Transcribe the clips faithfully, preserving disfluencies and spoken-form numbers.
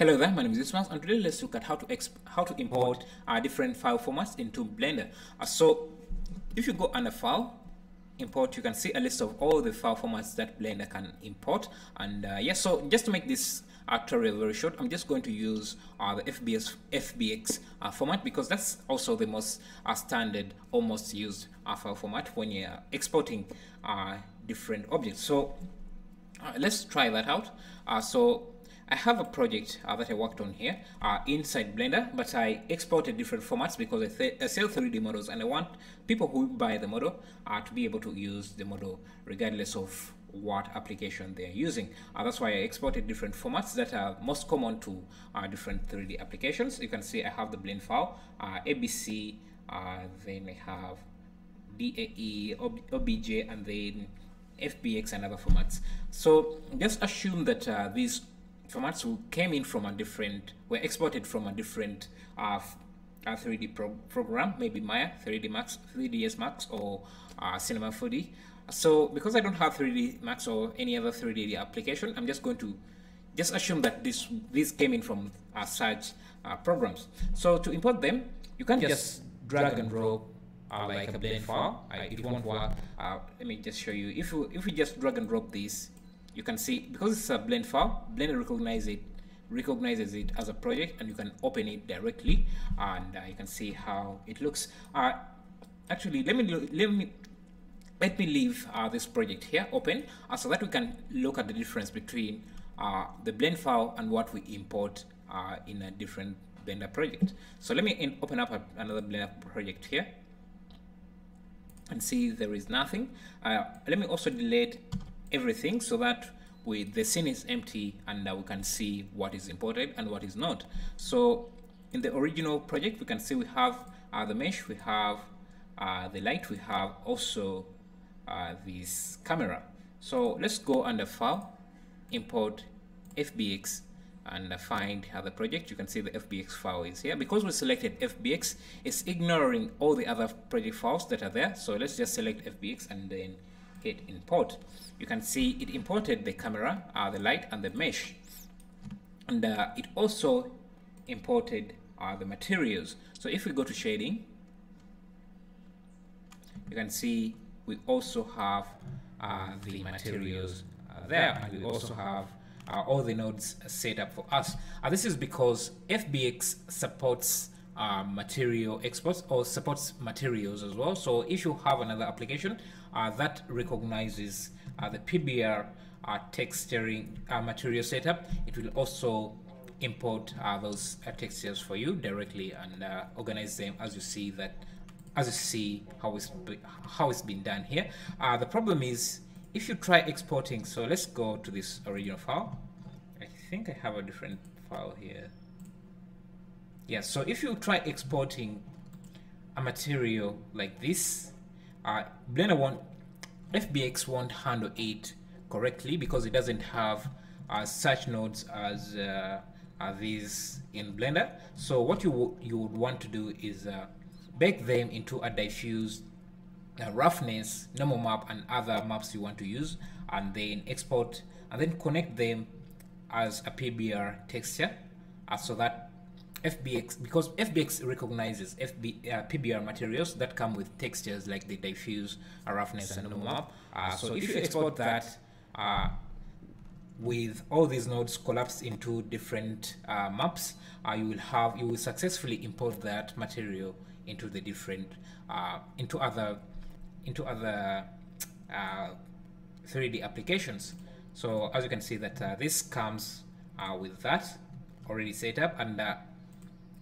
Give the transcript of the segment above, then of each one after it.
Hello there, my name is Ismas, and today let's look at how to exp how to import our uh, different file formats into Blender. Uh, so if you go under File, Import, you can see a list of all the file formats that Blender can import. And uh, yeah, so just to make this tutorial very short, I'm just going to use uh, the F B S F B X uh, format, because that's also the most uh, standard, almost used uh, file format when you're exporting uh, different objects. So uh, let's try that out. Uh, so I have a project uh, that I worked on here uh, inside Blender, but I exported different formats because I, I sell three D models, and I want people who buy the model uh, to be able to use the model regardless of what application they're using. Uh, that's why I exported different formats that are most common to uh, different three D applications. You can see I have the blend file, uh, A B C, uh, then I have D A E, O B J, and then F B X and other formats. So just assume that uh, these formats who came in from a different, were exported from a different uh, a three D pro program, maybe Maya, three D Max, three D S Max, or uh, Cinema four D. So because I don't have three D Max or any other three D application, I'm just going to just assume that this these came in from uh, such uh, programs. So to import them, you can just, just drag and drop uh, like, like a blend file. I, it won't work. Uh, let me just show you. If you if we just drag and drop these, you can see, because it's a blend file, Blender recognize it, recognizes it as a project, and you can open it directly, and uh, you can see how it looks. Uh, actually, let me let me let me leave uh, this project here open, uh, so that we can look at the difference between uh, the blend file and what we import uh, in a different Blender project. So let me in, open up a, another Blender project here, and see there is nothing. Uh, let me also delete everything so that we, the scene is empty, and uh, we can see what is imported and what is not. So in the original project, we can see we have uh, the mesh, we have uh, the light, we have also uh, this camera. So let's go under File, Import F B X, and uh, find other project. You can see the F B X file is here. Because we selected F B X, it's ignoring all the other project files that are there. So let's just select F B X and then hit import. You can see it imported the camera, uh, the light, and the mesh, and uh, it also imported uh, the materials. So if we go to shading, you can see we also have uh, the materials uh, there, and we also have uh, all the nodes set up for us. Uh, this is because F B X supports Uh, material exports, or supports materials as well. So if you have another application uh, that recognizes uh, the P B R uh, texturing uh, material setup, it will also import uh, those uh, textures for you directly, and uh, organize them as you see that, as you see how it's how it's been done here. Uh, the problem is if you try exporting. So let's go to this original file. I think I have a different file here. Yeah, so if you try exporting a material like this, uh, Blender won't, F B X won't handle it correctly, because it doesn't have uh, such nodes as uh, are these in Blender. So what you, you would want to do is uh, bake them into a diffused uh, roughness, normal map, and other maps you want to use, and then export, and then connect them as a P B R texture, uh, so that F B X, because F B X recognizes F B, uh, P B R materials that come with textures like the diffuse, uh, roughness, and normal map. Uh, so, so if you export that uh, with all these nodes collapsed into different uh, maps, uh, you will have you will successfully import that material into the different uh, into other into other uh, three D applications. So as you can see that uh, this comes uh, with that already set up, and uh,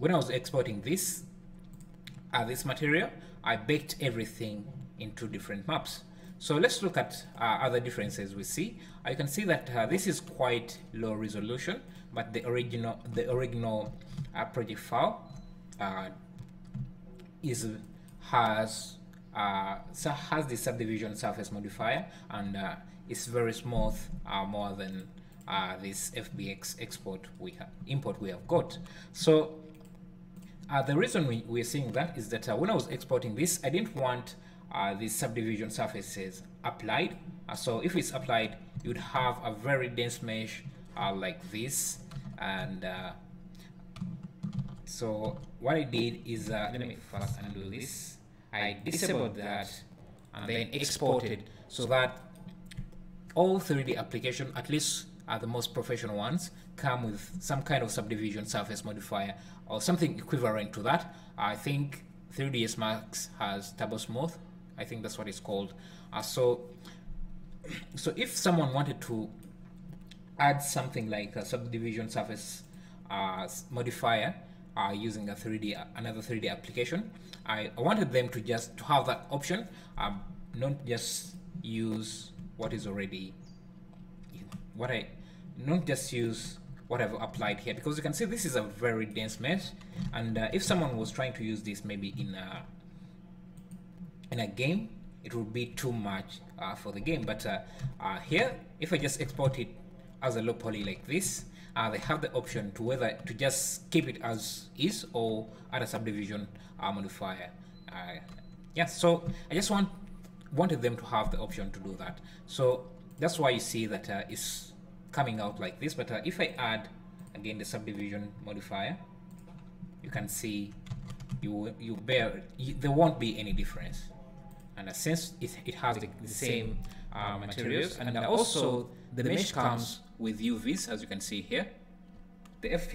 when I was exporting this, uh, this material, I baked everything into different maps. So let's look at uh, other differences we see. Uh, you can see that uh, this is quite low resolution, but the original, the original uh, project file uh, is has uh, has the subdivision surface modifier, and uh, it's very smooth, uh, more than uh, this F B X export we have, import we have got. So. Uh, the reason we, we're seeing that is that uh, when I was exporting this, I didn't want uh, these subdivision surfaces applied. Uh, so if it's applied, you'd have a very dense mesh uh, like this, and uh, so what I did is uh, let me first undo this. I disabled that and then exported so that all three D applications, at least are the most professional ones, come with some kind of subdivision surface modifier or something equivalent to that. I think three D S Max has Turbo Smooth. I think that's what it's called. Uh, so, so if someone wanted to add something like a subdivision surface uh, modifier uh, using a three D another three D application, I, I wanted them to just to have that option, uh, not just use what is already what I. Not just use what I've applied here, because you can see this is a very dense mesh, and uh, if someone was trying to use this maybe in a in a game, it would be too much uh, for the game. But uh, uh, here, if I just export it as a low poly like this, uh, they have the option to whether to just keep it as is or add a subdivision uh, modifier. Uh, yeah, so I just want wanted them to have the option to do that. So that's why you see that uh, it's coming out like this. But uh, if I add again the subdivision modifier, you can see you you bear you, there won't be any difference, and uh, since it, it has the, the same uh, materials, and uh, also the mesh comes with U Vs, as you can see here, the F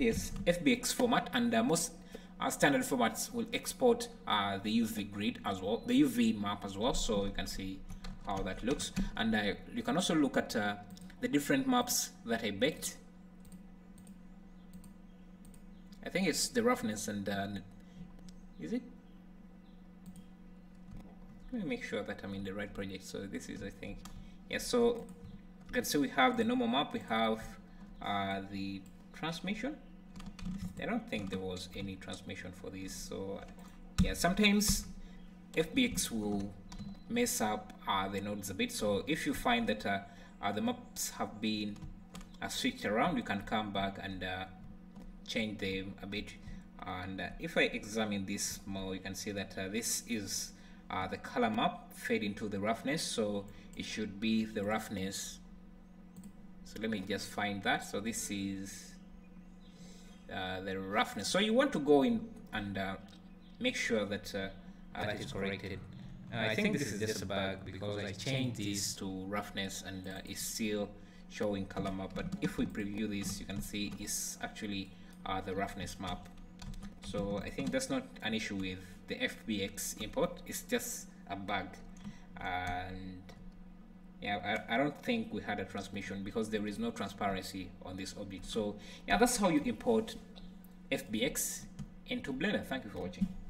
B X format, and uh, most uh, standard formats will export uh, the U V grid as well, the U V map as well. So you can see how that looks, and uh, you can also look at uh, the different maps that I baked. I think it's the roughness and uh, is it? Let me make sure that I'm in the right project. So this is, I think, yeah. So you can see we have the normal map, we have uh, the transmission. I don't think there was any transmission for this. So yeah, sometimes F B X will mess up uh, the nodes a bit. So if you find that uh, Uh, the maps have been uh, switched around, you can come back and uh, change them a bit. And uh, if I examine this more, you can see that uh, this is uh, the color map fade into the roughness, so it should be the roughness. So let me just find that. So this is uh, the roughness. So you want to go in and uh, make sure that uh, that, that is corrected. I, I think, think this, this is, is just a bug because I changed this to roughness and uh, it's still showing color map. But if we preview this, you can see it's actually uh, the roughness map. So I think that's not an issue with the F B X import. It's just a bug. And yeah, I, I don't think we had a transmission because there is no transparency on this object. So yeah, that's how you import F B X into Blender. Thank you for watching.